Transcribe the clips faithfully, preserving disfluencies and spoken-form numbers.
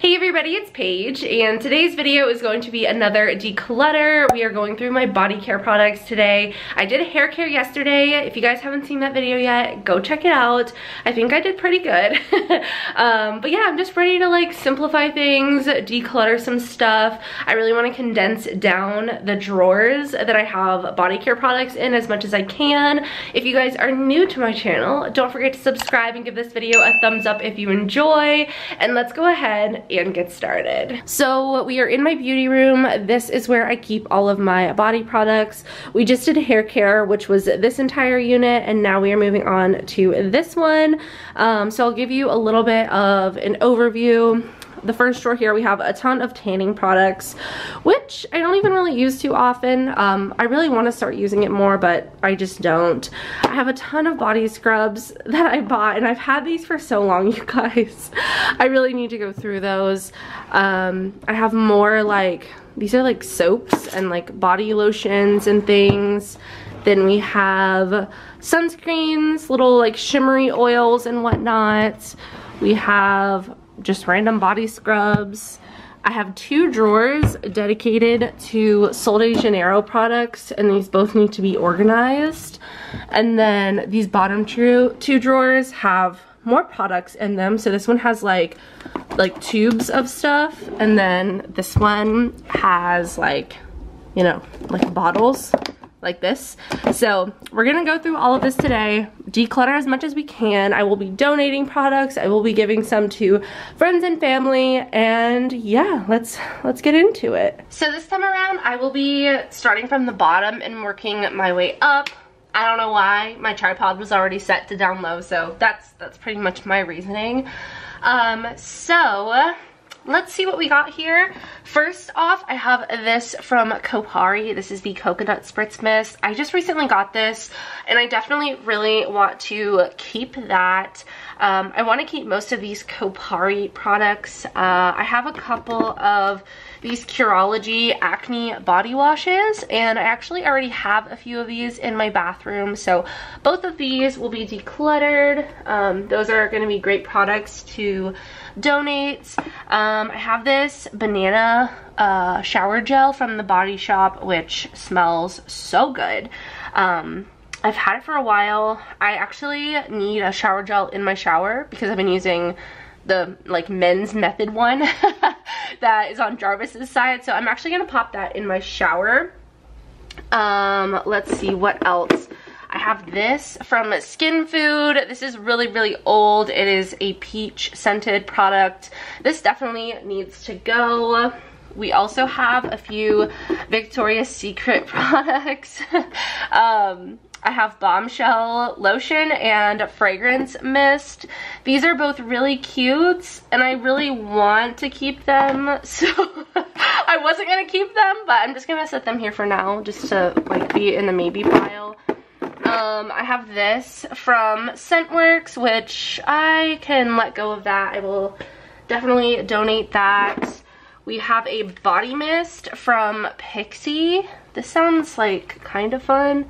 Hey everybody, it's Paige, and today's video is going to be another declutter. We are going through my body care products today. I did hair care yesterday. If you guys haven't seen that video yet, go check it out. I think I did pretty good. um, but yeah, I'm just ready to like simplify things, declutter some stuff. I really want to condense down the drawers that I have body care products in as much as I can. If you guys are new to my channel, don't forget to subscribe and give this video a thumbs up if you enjoy, and let's go ahead and get started. So we are in my beauty room. This is where I keep all of my body products. We just did hair care, which was this entire unit, and now we are moving on to this one. Um, so I'll give you a little bit of an overview. The first drawer here, we have a ton of tanning products, which I don't even really use too often. Um, I really want to start using it more, but I just don't. I have a ton of body scrubs that I bought, and I've had these for so long, you guys. I really need to go through those. Um, I have more like, these are like soaps and like body lotions and things. Then we have sunscreens, little like shimmery oils and whatnot. We have just random body scrubs. I have two drawers dedicated to Sol de Janeiro products, and these both need to be organized. And then these bottom two drawers have more products in them. So this one has like like tubes of stuff, and then this one has like, you know, like bottles like this. So we're gonna go through all of this today, declutter as much as we can. I will be donating products, I will be giving some to friends and family, and yeah, let's let's get into it. So this time around, I will be starting from the bottom and working my way up. I don't know why, my tripod was already set to down low, so that's that's pretty much my reasoning. Um, so let's see what we got here. First off, I have this from Kopari. This is the Coconut Spritz Mist. I just recently got this, and I definitely really want to keep that. Um, I want to keep most of these Kopari products. Uh, I have a couple of these Curology acne body washes, and I actually already have a few of these in my bathroom, so both of these will be decluttered. Um, those are going to be great products to donate. Um, I have this banana uh, shower gel from the Body Shop, which smells so good. Um, I've had it for a while. I actually need a shower gel in my shower because I've been using the like Men's Method one that is on Jarvis's side, so I'm actually gonna pop that in my shower. Um, let's see what else. I have this from Skin Food. This is really, really old. It is a peach scented product. This definitely needs to go. We also have a few Victoria's Secret products. um, I have Bombshell Lotion and Fragrance Mist. These are both really cute, and I really want to keep them, so I wasn't going to keep them, but I'm just going to set them here for now, just to like be in the maybe pile. Um, I have this from Scentworks, which I can let go of that. I will definitely donate that. We have a body mist from Pixi. This sounds like kind of fun.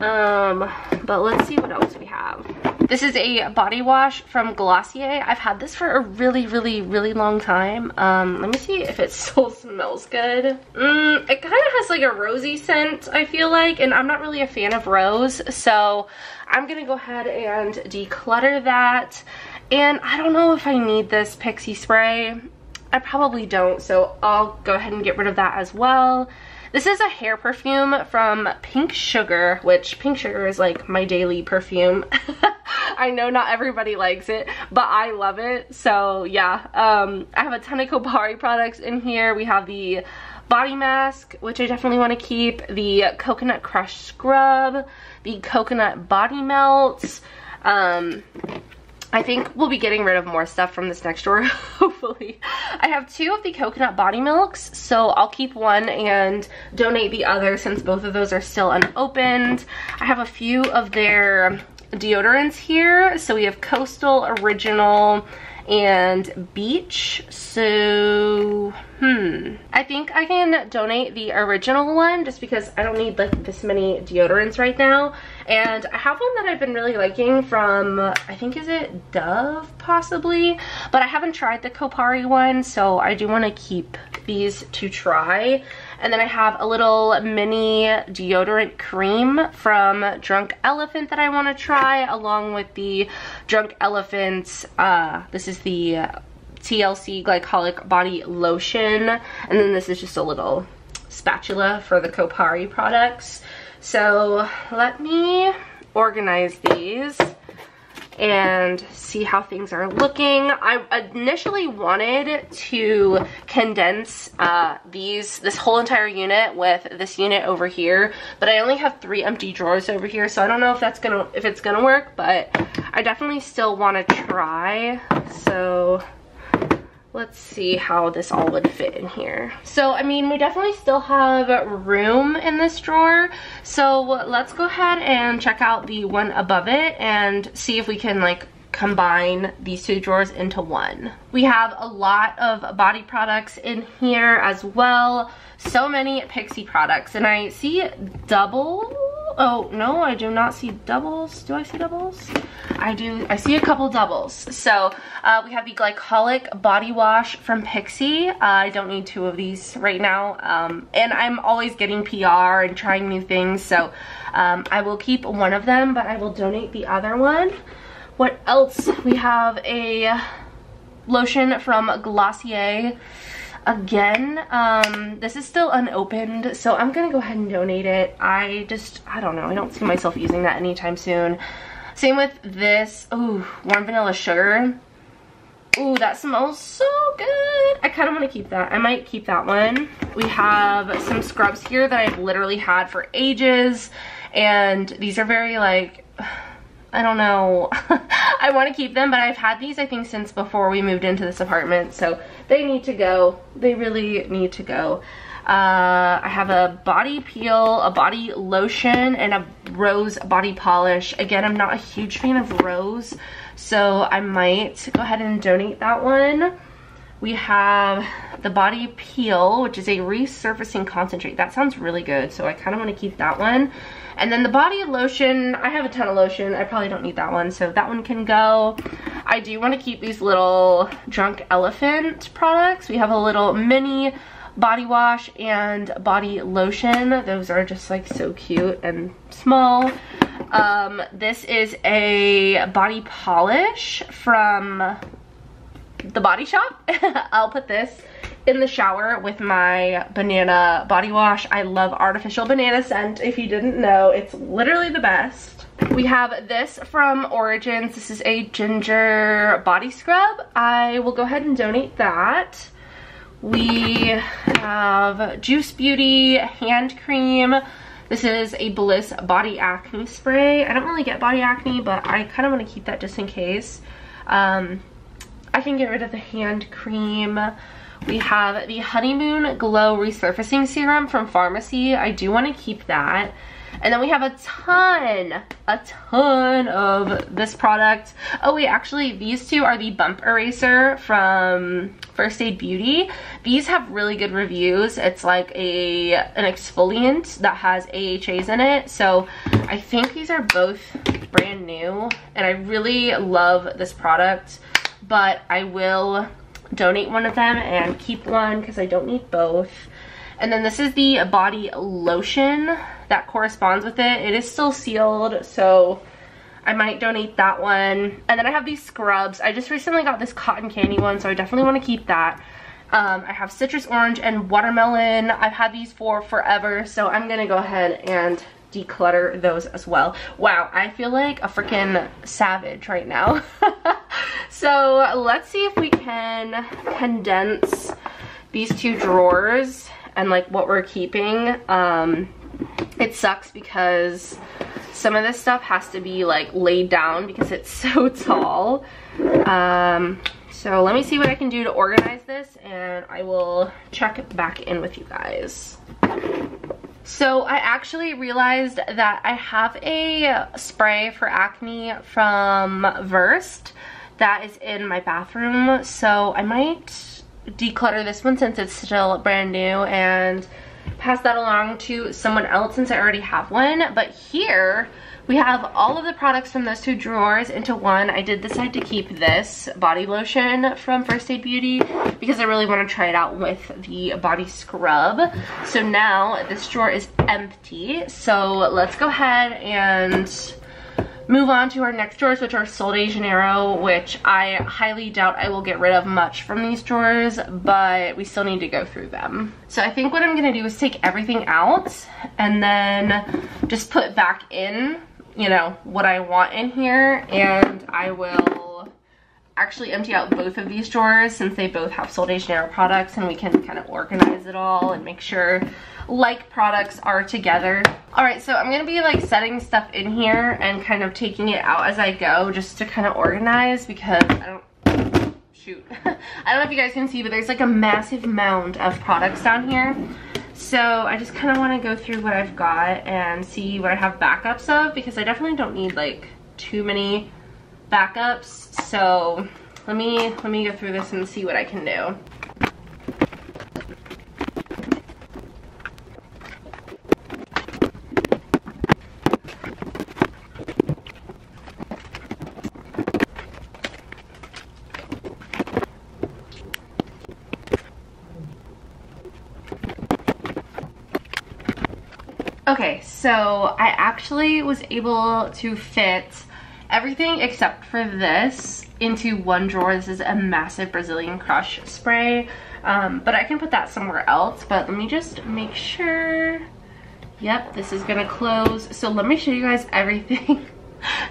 Um, but let's see what else we have. This is a body wash from Glossier. I've had this for a really, really, really long time. Um, let me see if it still smells good. Mm, it kind of has like a rosy scent, I feel like, and I'm not really a fan of rose, so I'm gonna go ahead and declutter that. And I don't know if I need this Pixi spray. I probably don't, so I'll go ahead and get rid of that as well. This is a hair perfume from Pink Sugar, which Pink Sugar is like my daily perfume. I know not everybody likes it, but I love it. So yeah, um, I have a ton of Kopari products in here. We have the body mask, which I definitely want to keep, the coconut crush scrub, the coconut body melts. Um, I think we'll be getting rid of more stuff from this next drawer, hopefully. I have two of the coconut body milks, so I'll keep one and donate the other since both of those are still unopened. I have a few of their deodorants here. So we have Coastal, Original, and Beach. So, hmm. I think I can donate the Original one just because I don't need like this many deodorants right now. And I have one that I've been really liking from, I think is it Dove possibly? But I haven't tried the Kopari one, so I do want to keep these to try. And then I have a little mini deodorant cream from Drunk Elephant that I want to try, along with the Drunk Elephant's, uh, this is the T L C Glycolic Body Lotion. And then this is just a little spatula for the Kopari products. So let me organize these and see how things are looking. I initially wanted to condense uh, these, this whole entire unit with this unit over here, but I only have three empty drawers over here, so I don't know if that's gonna, if it's gonna work, but I definitely still wanna try. So let's see how this all would fit in here. So, I mean, we definitely still have room in this drawer. So let's go ahead and check out the one above it and see if we can like combine these two drawers into one. We have a lot of body products in here as well. So many Pixi products, and I see double. Oh, no, I do not see doubles. Do I see doubles? I do. I see a couple doubles. So uh, we have the Glycolic Body Wash from Pixi. Uh, I don't need two of these right now. Um, and I'm always getting P R and trying new things. So um, I will keep one of them, but I will donate the other one. What else? We have a lotion from Glossier. Again, um, this is still unopened, so I'm gonna go ahead and donate it. I just, I don't know, I don't see myself using that anytime soon. Same with this, ooh, warm vanilla sugar. Ooh, that smells so good. I kind of want to keep that. I might keep that one. We have some scrubs here that I've literally had for ages, and these are very like, I don't know. I want to keep them, but I've had these I think since before we moved into this apartment, so they need to go. They really need to go. Uh, I have a body peel, a body lotion, and a rose body polish. Again, I'm not a huge fan of rose, so I might go ahead and donate that one. We have the body peel, which is a resurfacing concentrate. That sounds really good, so I kind of want to keep that one. And then the body lotion, I have a ton of lotion. I probably don't need that one, so that one can go. I do want to keep these little Drunk Elephant products. We have a little mini body wash and body lotion. Those are just like so cute and small. Um, this is a body polish from the Body Shop. I'll put this in the shower with my banana body wash. I love artificial banana scent. If you didn't know, it's literally the best. We have this from Origins. This is a ginger body scrub. I will go ahead and donate that. We have Juice Beauty hand cream. This is a Bliss body acne spray. I don't really get body acne, but I kind of want to keep that just in case. Um, I can get rid of the hand cream. We have the Honeymoon Glow Resurfacing Serum from Pharmacy. I do want to keep that. And then we have a ton, a ton of this product. Oh wait, actually these two are the Bump Eraser from First Aid Beauty. These have really good reviews. It's like a an exfoliant that has A H As in it. So I think these are both brand new, and I really love this product. But I will donate one of them and keep one because I don't need both. And then this is the body lotion that corresponds with it. It is still sealed, so I might donate that one. And then I have these scrubs. I just recently got this cotton candy one, so I definitely want to keep that. Um, I have citrus orange and watermelon. I've had these for forever, so I'm going to go ahead and declutter those as well. Wow, I feel like a freaking savage right now. So let's see if we can condense these two drawers and like what we're keeping. Um, it sucks because some of this stuff has to be like laid down because it's so tall. Um, so let me see what I can do to organize this, and I will check back in with you guys. So I actually realized that I have a spray for acne from Versed that is in my bathroom, so I might declutter this one since it's still brand new and pass that along to someone else since I already have one. But here We have all of the products from those two drawers into one. I did decide to keep this body lotion from First Aid Beauty because I really want to try it out with the body scrub. So now this drawer is empty. So let's go ahead and move on to our next drawers, which are Sol de Janeiro, which I highly doubt I will get rid of much from these drawers, but we still need to go through them. So I think what I'm going to do is take everything out and then just put back in, you know, what I want in here, and I will actually empty out both of these drawers since they both have Sol de Janeiro products, and we can kind of organize it all and make sure like products are together. All right, so I'm gonna be like setting stuff in here and kind of taking it out as I go just to kind of organize, because I don't, shoot. I don't know if you guys can see, but there's like a massive mound of products down here. So I just kind of want to go through what I've got and see what I have backups of, because I definitely don't need like too many backups. So let me let me go through this and see what I can do. Okay, so I actually was able to fit everything except for this into one drawer. This is a massive Brazilian Crush spray, um, but I can put that somewhere else. But let me just make sure. Yep, this is gonna close. So let me show you guys everything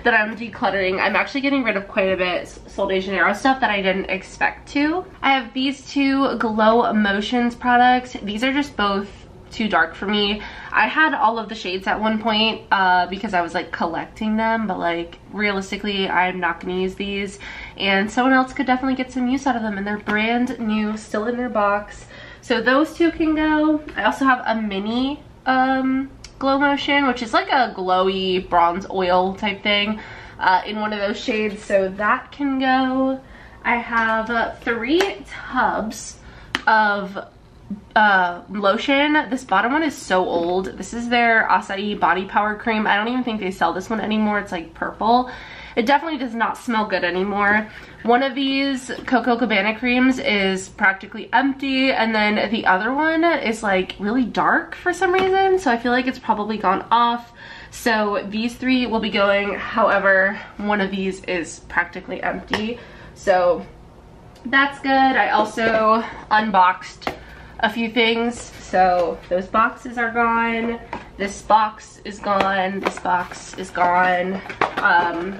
that I'm decluttering. I'm actually getting rid of quite a bit Sol de Janeiro stuff that I didn't expect to. I have these two Glow Emotions products. These are just both too dark for me. I had all of the shades at one point uh, because I was like collecting them, but like realistically I'm not gonna use these, and someone else could definitely get some use out of them, and they're brand new, still in their box, so those two can go. I also have a mini um, Glow Motion, which is like a glowy bronze oil type thing uh, in one of those shades, so that can go. I have uh, three tubs of uh lotion. This bottom one is so old. This is their Acai Body Power Cream. I don't even think they sell this one anymore. It's like purple. It definitely does not smell good anymore. One of these Coco Cabana creams is practically empty, and then the other one is like really dark for some reason, so I feel like it's probably gone off. So these three will be going. However, one of these is practically empty, so that's good. I also unboxed a few things, so those boxes are gone, this box is gone, this box is gone. um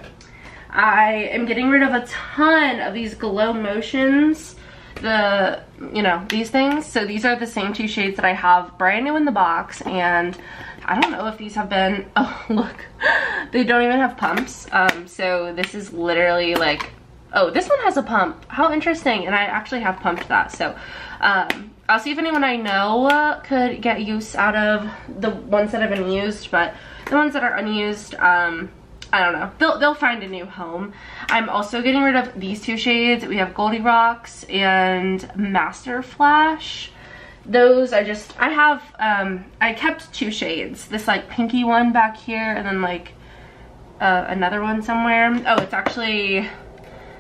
I am getting rid of a ton of these Glow Motions, the you know these things. So these are the same two shades that I have brand new in the box, and I don't know if these have been, oh look, they don't even have pumps. Um so this is literally like, oh, this one has a pump, how interesting, and I actually have pumped that. So um I'll see if anyone I know could get use out of the ones that have been used, but the ones that are unused, um, I don't know. They'll, they'll find a new home. I'm also getting rid of these two shades. We have Goldie Rocks and Master Flash. Those I just, I have, um, I kept two shades. This like pinky one back here, and then like uh, another one somewhere. Oh, it's actually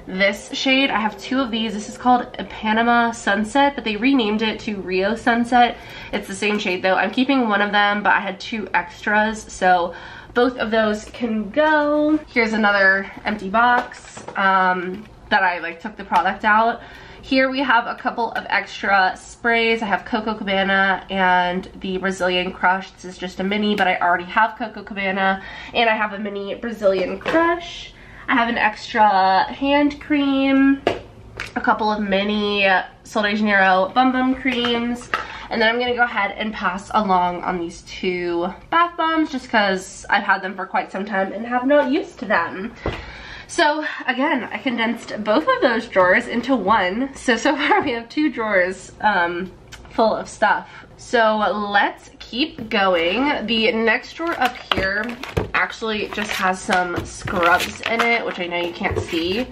this shade. I have two of these. This is called Panama Sunset, but they renamed it to Rio Sunset. It's the same shade though. I'm keeping one of them, but I had two extras, so both of those can go. Here's another empty box um, that I like took the product out. Here we have a couple of extra sprays. I have Coco Cabana and the Brazilian Crush. This is just a mini, but I already have Coco Cabana, and I have a mini Brazilian Crush. I have an extra hand cream, a couple of mini Sol de Janeiro Bum Bum creams, and then I'm going to go ahead and pass along on these two bath bombs just because I've had them for quite some time and have not used them. So again, I condensed both of those drawers into one. So, so far we have two drawers um, full of stuff. So let's keep going. The next drawer up here actually just has some scrubs in it, which I know you can't see,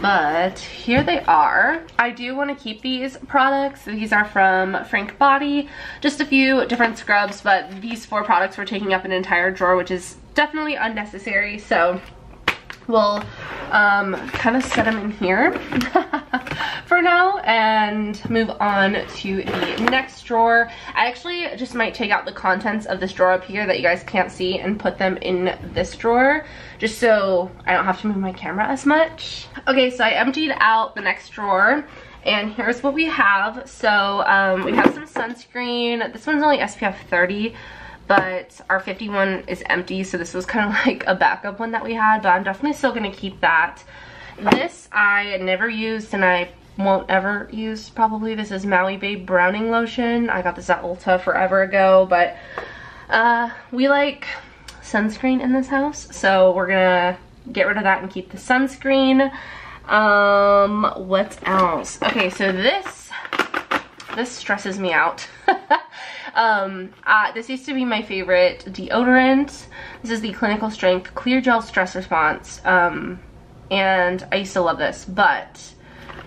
but here they are. I do want to keep these products. These are from Frank Body, just a few different scrubs, but these four products were taking up an entire drawer, which is definitely unnecessary, so we'll um, kind of set them in here for now and move on to the next drawer. I actually just might take out the contents of this drawer up here that you guys can't see and put them in this drawer, just so I don't have to move my camera as much. Okay, so I emptied out the next drawer, and here's what we have. So um, we have some sunscreen. This one's only S P F thirty. But our fifty-one is empty, so this was kind of like a backup one that we had, but I'm definitely still going to keep that. This I never used, and I won't ever use probably. This is Maui Babe Browning Lotion. I got this at Ulta forever ago, but uh, we like sunscreen in this house, so we're going to get rid of that and keep the sunscreen. Um, what else? Okay, so this, this stresses me out. Um, uh, this used to be my favorite deodorant. This is the Clinical Strength Clear Gel Stress Response, um, and I used to love this, but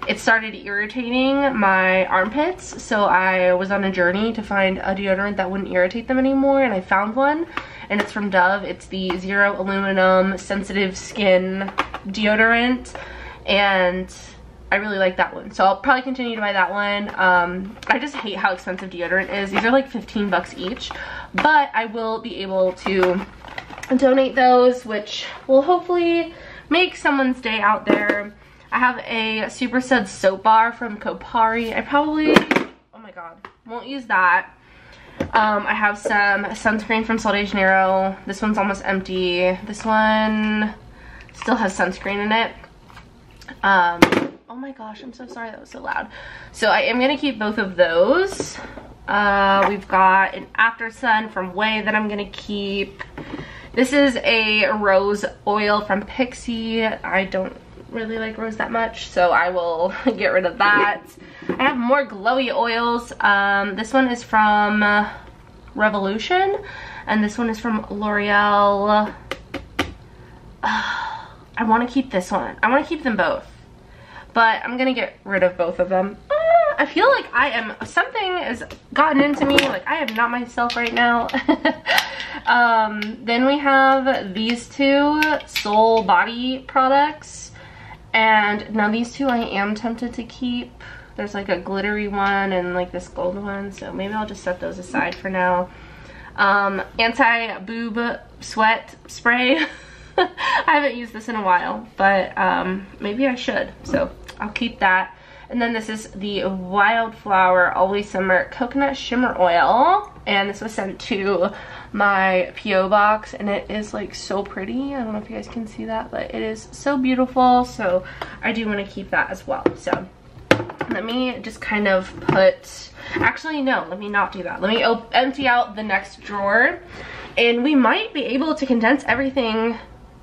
it started irritating my armpits, so I was on a journey to find a deodorant that wouldn't irritate them anymore, and I found one, and it's from Dove. It's the Zero Aluminum Sensitive Skin Deodorant, and I really like that one, so I'll probably continue to buy that one. Um, I just hate how expensive deodorant is. These are like fifteen bucks each, but I will be able to donate those, which will hopefully make someone's day out there. I have a Super Suds soap bar from Kopari. I probably, oh my god, won't use that. Um, I have some sunscreen from Sol de Janeiro. This one's almost empty. This one still has sunscreen in it. Um... Oh my gosh, I'm so sorry that was so loud. So I am going to keep both of those. Uh, we've got an After Sun from Whey that I'm going to keep. This is a rose oil from Pixi. I don't really like rose that much, so I will get rid of that. I have more glowy oils. Um, this one is from uh, Revolution, and this one is from L'Oreal. Uh, I want to keep this one. I want to keep them both, but I'm gonna get rid of both of them. Uh, I feel like I am, something has gotten into me, like I am not myself right now. um, then we have these two Sol Body products, and now these two I am tempted to keep. There's like a glittery one and like this gold one, so maybe I'll just set those aside for now. Um, anti-boob sweat spray. I haven't used this in a while, but um, maybe I should, so I'll keep that. And then this is the Wildflower Always Summer Coconut Shimmer Oil, and this was sent to my P O box, and it is like so pretty. I don't know if you guys can see that, but it is so beautiful, so I do want to keep that as well. So let me just kind of put, actually no, let me not do that. Let me op- empty out the next drawer, and we might be able to condense everything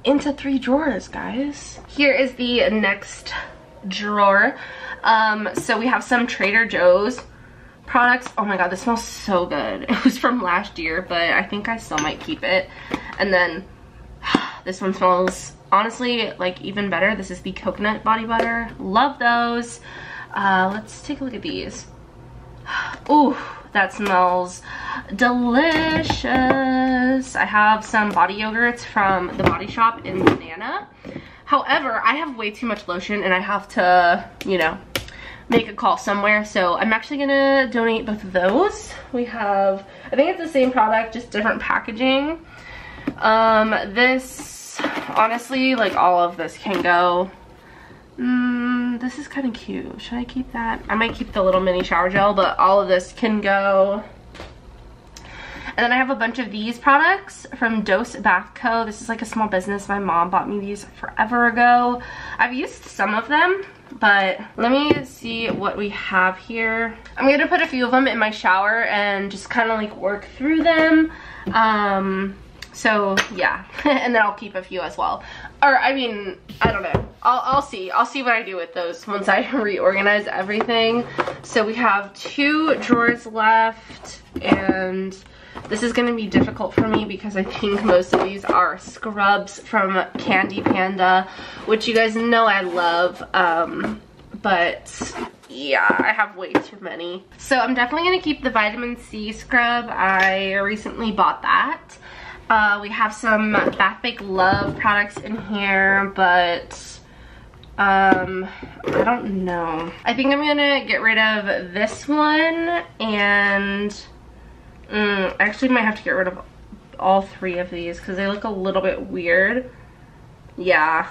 into three drawers, guys. Here is the next drawer. Um, so we have some Trader Joe's products. Oh my god, this smells so good. It was from last year, but I think I still might keep it. And then this one smells honestly like even better. This is the coconut body butter. Love those. Uh, let's take a look at these. Ooh, that smells delicious. I have some body yogurts from the Body Shop in Banana. However, I have way too much lotion, and I have to, you know, make a call somewhere. So I'm actually gonna donate both of those. We have, I think it's the same product, just different packaging. Um, this, honestly, like all of this can go. Mm, this is kind of cute. Should I keep that? I might keep the little mini shower gel, but all of this can go. And then I have a bunch of these products from Dose Bath Co. This is like a small business. My mom bought me these forever ago. I've used some of them, but let me see what we have here. I'm going to put a few of them in my shower and just kind of like work through them. Um... So yeah, and then I'll keep a few as well. Or I mean, I don't know. I'll, I'll see. I'll see what I do with those once I reorganize everything. So we have two drawers left, and This is going to be difficult for me because I think most of these are scrubs from Candy Panda, which you guys know I love, um, but yeah, I have way too many. So I'm definitely going to keep the vitamin C scrub. I recently bought that. Uh, we have some Bath Bake Love products in here, but um, I don't know. I think I'm going to get rid of this one and... Mm, I actually might have to get rid of all three of these because they look a little bit weird. Yeah,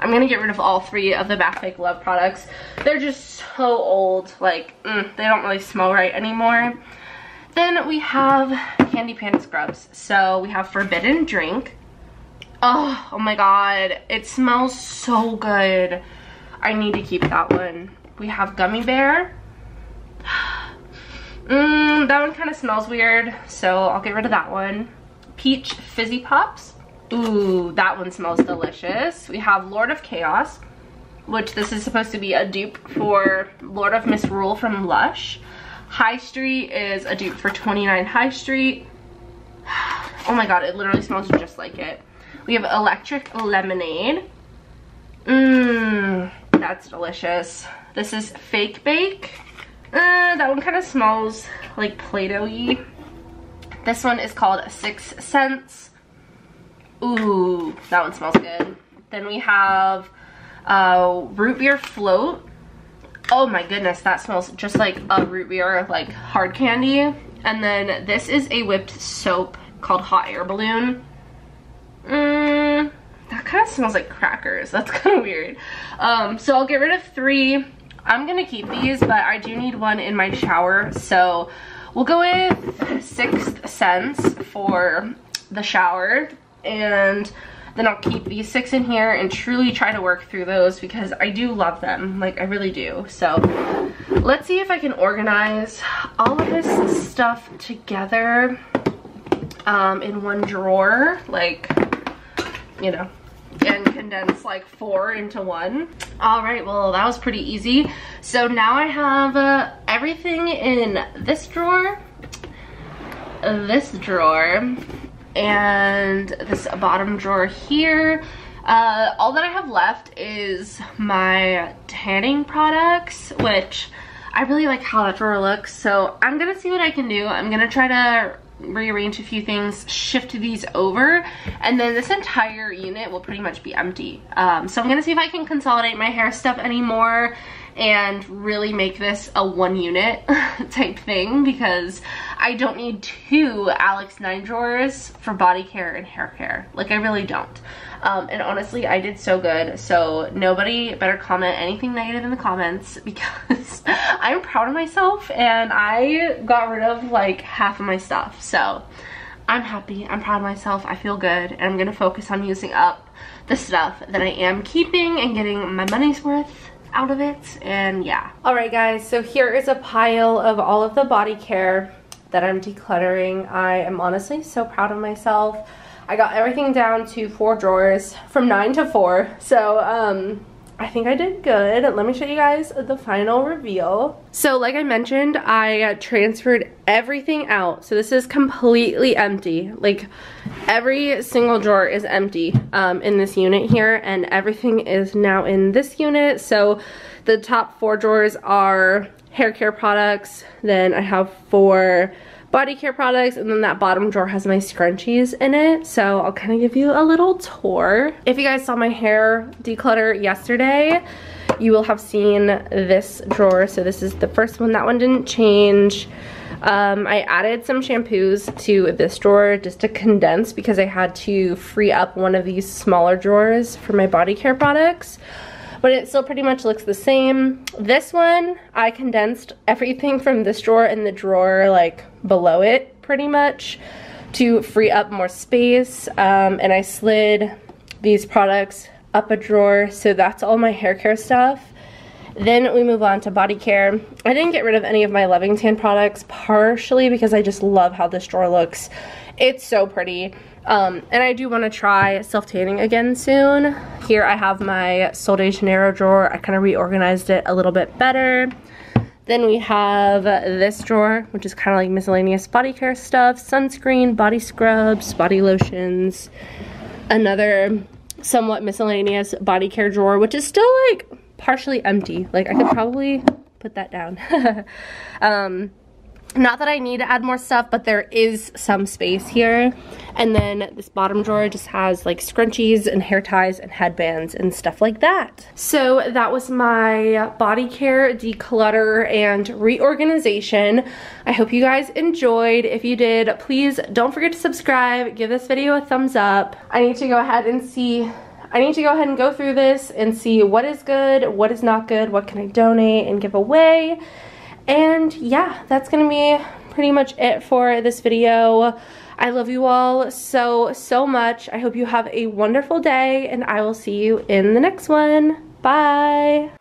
I'm going to get rid of all three of the Bath Bake Love products. They're just so old, like mm, they don't really smell right anymore. Then we have Candy Panda scrubs. So we have Forbidden Drink. Oh, oh my god, it smells so good. I need to keep that one. We have Gummy Bear. Mmm, that one kind of smells weird, so I'll get rid of that one. Peach Fizzy Pops. Ooh, that one smells delicious. We have Lord of Chaos, which this is supposed to be a dupe for Lord of Misrule from Lush. High Street is a dupe for twenty-nine High Street. Oh my god, it literally smells just like it. We have Electric Lemonade. Mmm, that's delicious. This is Fake Bake. Uh, that one kind of smells like Play-Doh-y. This one is called Six Cents. Ooh, that one smells good. Then we have uh, Root Beer Float. Oh my goodness, that smells just like a root beer, like hard candy. And then this is a whipped soap called Hot Air Balloon. Mmm, that kind of smells like crackers. That's kind of weird. Um, so I'll get rid of three. I'm gonna keep these, but I do need one in my shower, so we'll go with Sixth Sense for the shower, and then I'll keep these six in here and truly try to work through those because I do love them, like I really do. So let's see if I can organize all of this stuff together um, in one drawer, like, you know, and condense like four into one. All right, well that was pretty easy. So now I have uh, everything in this drawer, this drawer, and this bottom drawer here. Uh, all that I have left is my tanning products, which I really like how that drawer looks. So I'm gonna see what I can do. I'm gonna try to rearrange a few things, shift these over, and then this entire unit will pretty much be empty. Um, so I'm gonna see if I can consolidate my hair stuff anymore and really make this a one unit type thing, because I don't need two Alex nine drawers for body care and hair care. Like, I really don't. Um, and honestly, I did so good, so nobody better comment anything negative in the comments, because I'm proud of myself and I got rid of like half of my stuff. So I'm happy, I'm proud of myself, I feel good, and I'm gonna focus on using up the stuff that I am keeping and getting my money's worth out of it. And yeah. All right guys, so here is a pile of all of the body care that I'm decluttering. I am honestly so proud of myself. I got everything down to four drawers from nine to four. So um I think I did good. Let me show you guys the final reveal. So like I mentioned, I transferred everything out. So this is completely empty. Like every single drawer is empty um, in this unit here, and everything is now in this unit. So the top four drawers are hair care products. Then I have four body care products, and then that bottom drawer has my scrunchies in it. So I'll kind of give you a little tour. If you guys saw my hair declutter yesterday, you will have seen this drawer. So this is the first one. That one didn't change. Um, I added some shampoos to this drawer just to condense, because I had to free up one of these smaller drawers for my body care products. But it still pretty much looks the same. This one, I condensed everything from this drawer and the drawer like below it pretty much to free up more space. Um, and I slid these products up a drawer. So that's all my hair care stuff. Then we move on to body care. I didn't get rid of any of my Loving Tan products, partially because I just love how this drawer looks. It's so pretty. Um, and I do want to try self-tanning again soon. Here I have my Sol de Janeiro drawer. I kind of reorganized it a little bit better. Then we have this drawer, which is kind of like miscellaneous body care stuff, sunscreen, body scrubs, body lotions, another somewhat miscellaneous body care drawer, which is still like partially empty. Like I could probably put that down. um, not that I need to add more stuff, but there is some space here. And then this bottom drawer just has like scrunchies and hair ties and headbands and stuff like that. So that was my body care declutter and reorganization. I hope you guys enjoyed. If you did, please don't forget to subscribe, give this video a thumbs up. I need to go ahead and see I need to go ahead and go through this and see what is good, what is not good, what can I donate and give away. And yeah, that's gonna be pretty much it for this video. I love you all so, so much. I hope you have a wonderful day, and I will see you in the next one. Bye.